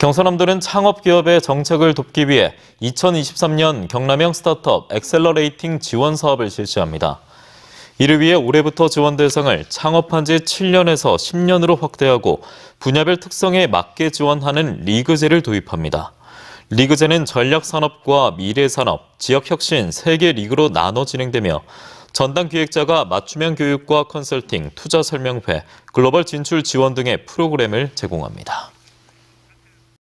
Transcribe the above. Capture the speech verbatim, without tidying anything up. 경서남도는 창업기업의 정책을 돕기 위해 이천이십삼 년 경남형 스타트업 엑셀러레이팅 지원 사업을 실시합니다. 이를 위해 올해부터 지원 대상을 창업한 지 칠 년에서 십 년으로 확대하고 분야별 특성에 맞게 지원하는 리그제를 도입합니다. 리그제는 전략산업과 미래산업, 지역혁신 세 개 리그로 나눠 진행되며 전담 기획자가 맞춤형 교육과 컨설팅, 투자 설명회, 글로벌 진출 지원 등의 프로그램을 제공합니다.